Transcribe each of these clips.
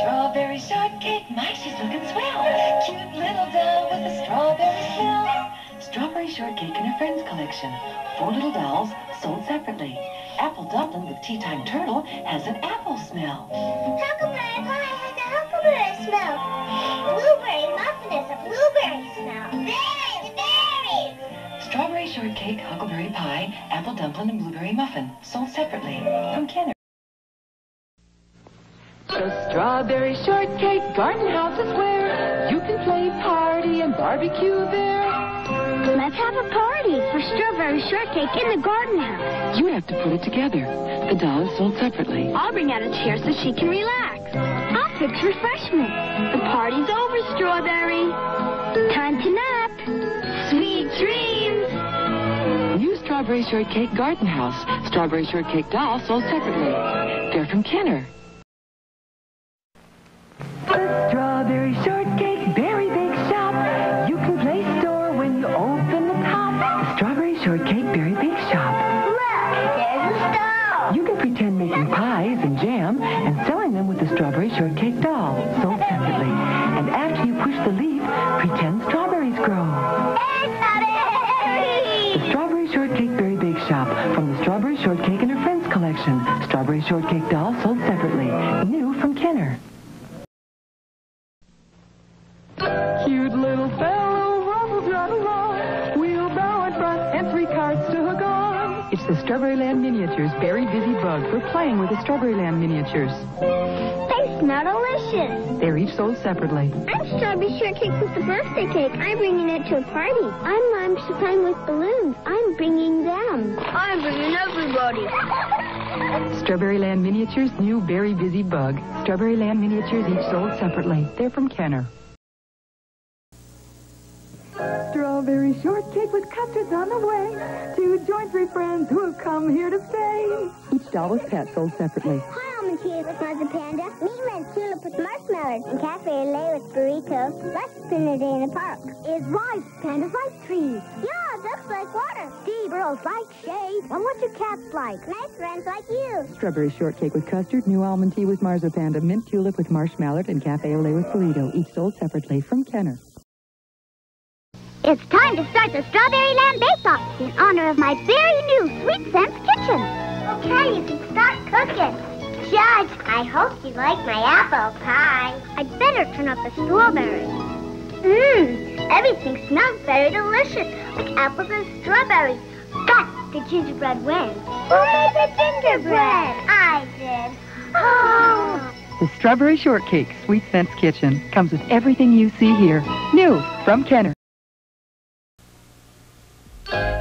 Strawberry shortcake, my, she's looking swell. Cute little doll with a strawberry shell. Strawberry shortcake and her friends collection. 4 little dolls sold separately. Apple dumpling with tea time turtle has an apple smell. Huckleberry pie has a huckleberry smell. Blueberry muffin has a blueberry smell. Berries, berries! Strawberry shortcake, huckleberry pie, apple dumpling, and blueberry muffin sold separately from Kenner. The Strawberry Shortcake Garden House is where you can play party and barbecue there. Let's have a party for Strawberry Shortcake in the garden house. You have to put it together. The doll is sold separately. I'll bring out a chair so she can relax. I'll fix refreshments. The party's over, Strawberry. Time to nap. Sweet dreams. New Strawberry Shortcake Garden House. Strawberry Shortcake doll sold separately. They're from Kenner. Strawberry Shortcake Berry Bake Shop. You can play store when you open the top. Strawberry Shortcake Berry Bake Shop. Look, there's a doll. You can pretend making pies and jam and selling them with the Strawberry Shortcake doll, sold separately. And after you push the leaf, pretend strawberries grow. It's a berry! The Strawberry Shortcake Berry Bake Shop from the Strawberry Shortcake and her friends collection. Strawberry Shortcake doll sold separately. New from Kenner. Cute little fellow rumbles right along, wheelbarrow in front and 3 carts to hook on. It's the Strawberryland Miniatures Berry Busy Bug for playing with the Strawberryland Miniatures. They smell delicious. They're each sold separately. I'm Strawberry Shortcake with the birthday cake. I'm bringing it to a party. I'm Mom Chapin with balloons. I'm bringing them. I'm bringing everybody. Strawberryland Miniatures new Berry Busy Bug. Strawberryland Miniatures each sold separately. They're from Kenner. Strawberry shortcake with custards on the way. To join 3 friends who have come here to stay. Each doll with pet sold separately. Hi, I'm Mattia with Mother Panda. Mima and Tulip with marshmallows. And Cafe Olay with burritos. Let's spend a day in the park. Is rice, Panda's like trees. Yeah, it looks like water. Sea Burls like shade. And what's your cats like? Nice friends like you. Strawberry shortcake with custard, new almond tea with marzipan, mint tulip with marshmallow, and Cafe Olay with burrito. Each sold separately from Kenner. It's time to start the Strawberryland Bake-Off in honor of my very new Sweet Sense Kitchen. Okay, you can start cooking. Judge, I hope you like my apple pie. I'd better turn up the strawberries. Mmm, everything smells very delicious, like apples and strawberries. But the gingerbread wins. Who made the gingerbread? I did. Oh. The Strawberry Shortcake Sweet Sense Kitchen comes with everything you see here. New from Kenner.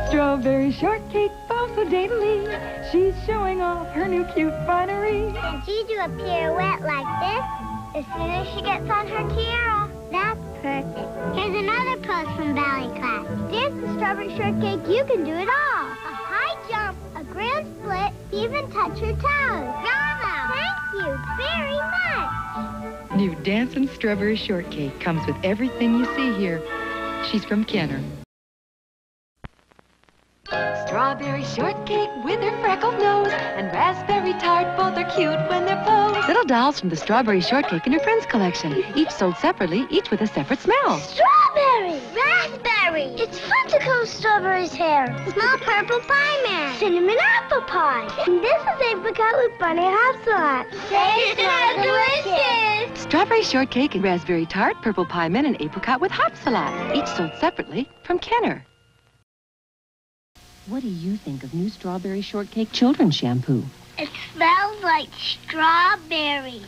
Strawberry Shortcake, also daintily. She's showing off her new cute finery. Can she do a pirouette like this? As soon as she gets on her tiara. That's perfect. Here's another pose from ballet class. Here's the Strawberry Shortcake. You can do it all. A high jump, a grand split, even touch her toes. Bravo! Thank you very much. New Dancing Strawberry Shortcake comes with everything you see here. She's from Kenner. Strawberry shortcake with her freckled nose and raspberry tart, both are cute when they're posed. Little dolls from the Strawberry Shortcake and her friends collection, each sold separately, each with a separate smell. Strawberry! Raspberry! It's fun to comb Strawberry's hair. Smell Purple Pie Man. Cinnamon apple pie. And this is apricot with bunny hot sauce. Taste so delicious! Strawberry shortcake and raspberry tart, Purple Pie Man, and apricot with hot sauce, each sold separately from Kenner. What do you think of new Strawberry Shortcake Children's Shampoo? It smells like strawberries.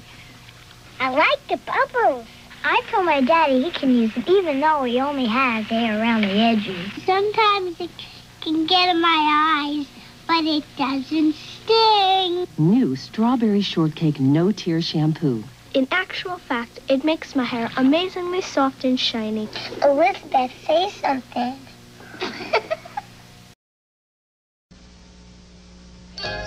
I like the bubbles. I told my daddy he can use them, even though he only has hair around the edges. Sometimes it can get in my eyes, but it doesn't sting. New Strawberry Shortcake No Tear Shampoo. In actual fact, it makes my hair amazingly soft and shiny. Elizabeth, say something.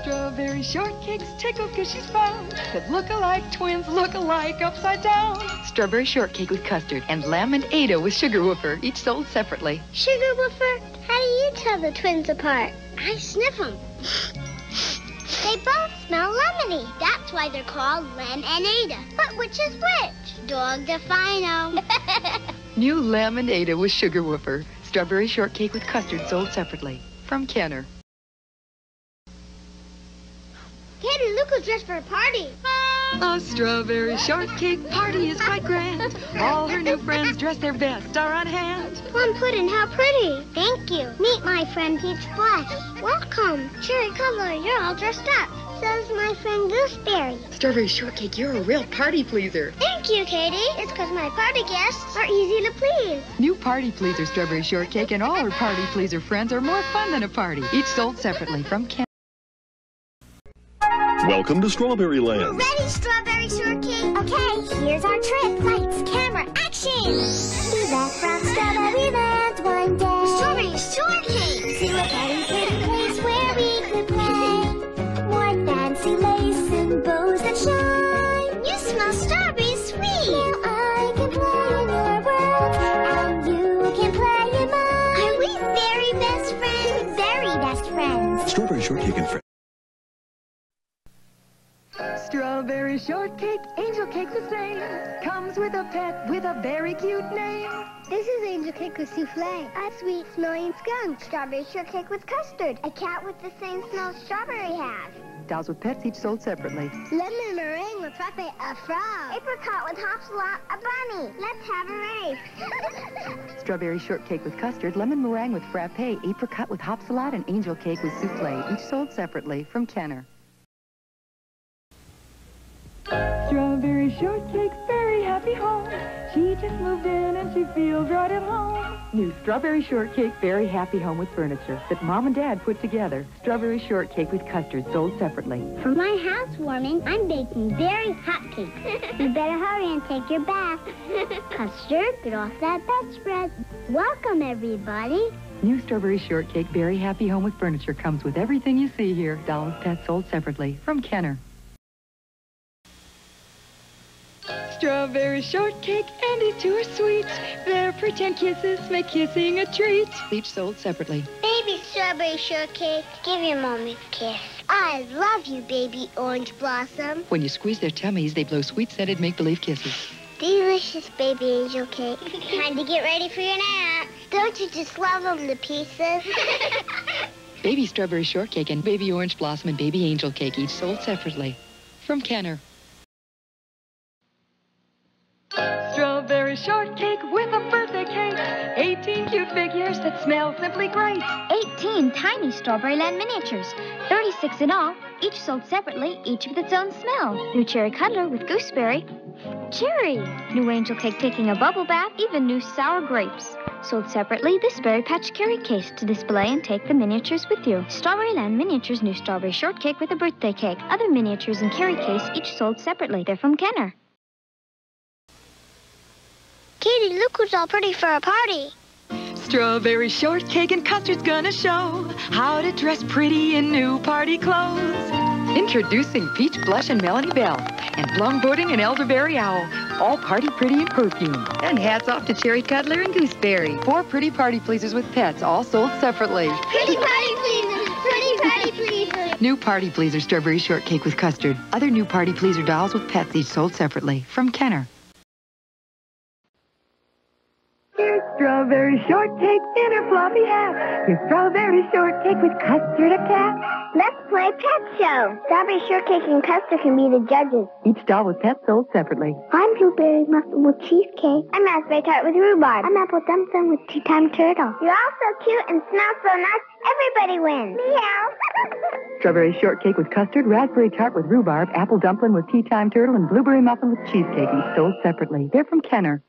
Strawberry Shortcake's tickled because she's found that look-alike twins look-alike upside down. Strawberry Shortcake with custard and Lamb and Ada with Sugar Woofer, each sold separately. Sugar Woofer, how do you tell the twins apart? I sniff them. They both smell lemony. That's why they're called Lem and Ada. But which is which? Dog Defino. New Lem and Ada with Sugar Woofer. Strawberry shortcake with custard sold separately. From Kenner. Katie, look who's dressed for a party. A strawberry shortcake party is quite grand. All her new friends dressed their best are on hand. Plum pudding, how pretty. Thank you. Meet my friend Peach Blush. Welcome. Cherry Cobbler, you're all dressed up. So's my friend Gooseberry. Strawberry shortcake, you're a real party pleaser. Thank you, Katie. It's because my party guests are easy to please. New party pleaser Strawberry Shortcake and all her party pleaser friends are more fun than a party. Each sold separately from Ken. Welcome to Strawberryland. We're ready, Strawberry Shortcake. Okay, here's our trip. Lights, camera, action. We left from Strawberryland one day. Strawberry Shortcake. To a very pretty place where we could play. More fancy lace and bows that shine. You smell strawberry sweet. Now I can play in your world, and you can play in mine. Are we very best friends? Very best friends. Strawberry Shortcake and friends. Strawberry shortcake, angel cake the same. Comes with a pet with a very cute name. This is angel cake with souffle. A sweet smelling skunk. Strawberry shortcake with custard. A cat with the same smell strawberry has. Dolls with pets each sold separately. Lemon meringue with Pepe, a frog. Apricot with Hopsalot, a bunny. Let's have a race. Strawberry shortcake with custard, lemon meringue with frappe, apricot with Hopsalot, and angel cake with souffle. Each sold separately from Kenner. Strawberry Shortcake's very happy home. She just moved in and she feels right at home. New Strawberry Shortcake very happy home with furniture that Mom and Dad put together. Strawberry Shortcake with custard sold separately. For my housewarming, I'm baking very hot cakes. You better hurry and take your bath. Custard, get off that bedspread. Welcome, everybody. New Strawberry Shortcake very happy home with furniture comes with everything you see here. Dolls, pets sold separately from Kenner. Strawberry shortcake, Andy to her sweets. Their pretend kisses make kissing a treat. Each sold separately. Baby strawberry shortcake, give your mommy a kiss. I love you, baby orange blossom. When you squeeze their tummies, they blow sweet-scented make-believe kisses. Delicious baby angel cake. Time to get ready for your nap. Don't you just love them to pieces? Baby strawberry shortcake and baby orange blossom and baby angel cake each sold separately. From Kenner. Strawberry shortcake with a birthday cake. 18 cute figures that smell simply great. 18 tiny Strawberryland miniatures. 36 in all, each sold separately, each with its own smell. New cherry cuddler with gooseberry. Cherry. New angel cake taking a bubble bath, even new sour grapes. Sold separately, this Berry Patch carry case to display and take the miniatures with you. Strawberryland Miniatures, new strawberry shortcake with a birthday cake. Other miniatures and carry case, each sold separately. They're from Kenner. Katie, look who's all pretty for a party. Strawberry shortcake and custard's gonna show how to dress pretty in new party clothes. Introducing Peach Blush and Melody Bell, and plum pudding and elderberry owl, all party pretty and perfume. And hats off to Cherry Cuddler and Gooseberry. 4 pretty party pleasers with pets, all sold separately. Pretty party pleasers, pretty party pleasers. New party pleaser strawberry shortcake with custard. Other new party pleaser dolls with pets each sold separately from Kenner. Strawberry shortcake in her floppy hat. Your strawberry shortcake with custard a cat. Let's play pet show. Strawberry shortcake and custard can be the judges. Each doll with pets sold separately. I'm blueberry muffin with cheesecake. I'm raspberry tart with rhubarb. I'm apple dum dum with tea time turtle. You're all so cute and smell so nice. Everybody wins. Meow. Strawberry shortcake with custard, raspberry tart with rhubarb, apple dumpling with tea time turtle, and blueberry muffin with cheesecake. Each sold separately. They're from Kenner.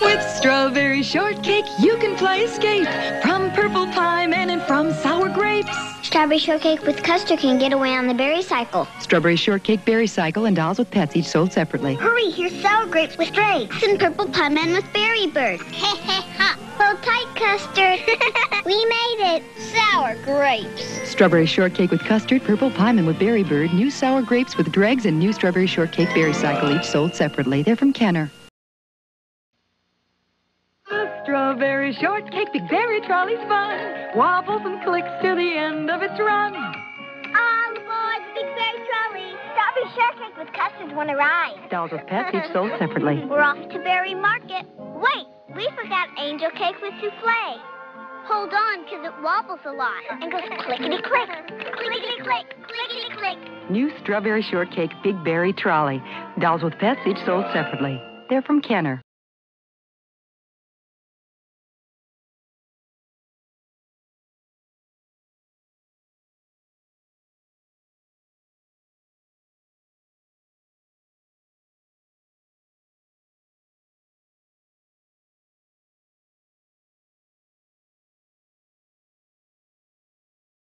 With strawberry shortcake, you can play escape from Purple Pie Man and from sour grapes. Strawberry shortcake with custard can get away on the berry cycle. Strawberry shortcake, berry cycle, and dolls with pets each sold separately. Hurry, here's sour grapes with grapes and Purple Pie Man with berry birds. Heh heh ha! Hold tight, custard. We made it. Sour grapes. Strawberry shortcake with custard, Purple Pie Man with berry bird, new sour grapes with dregs, and new strawberry shortcake, berry cycle each sold separately. They're from Kenner. Strawberry Shortcake, Big Berry Trolley's fun. Wobbles and clicks to the end of its run. All aboard the Big Berry Trolley. Strawberry Shortcake with custards won't arrive. Dolls with pets each sold separately. We're off to Berry Market. Wait, we forgot angel cake with souffle. Hold on, because it wobbles a lot and goes clickety-click, clickety-click, clickety-click. New Strawberry Shortcake Big Berry Trolley. Dolls with pets each sold separately. They're from Kenner.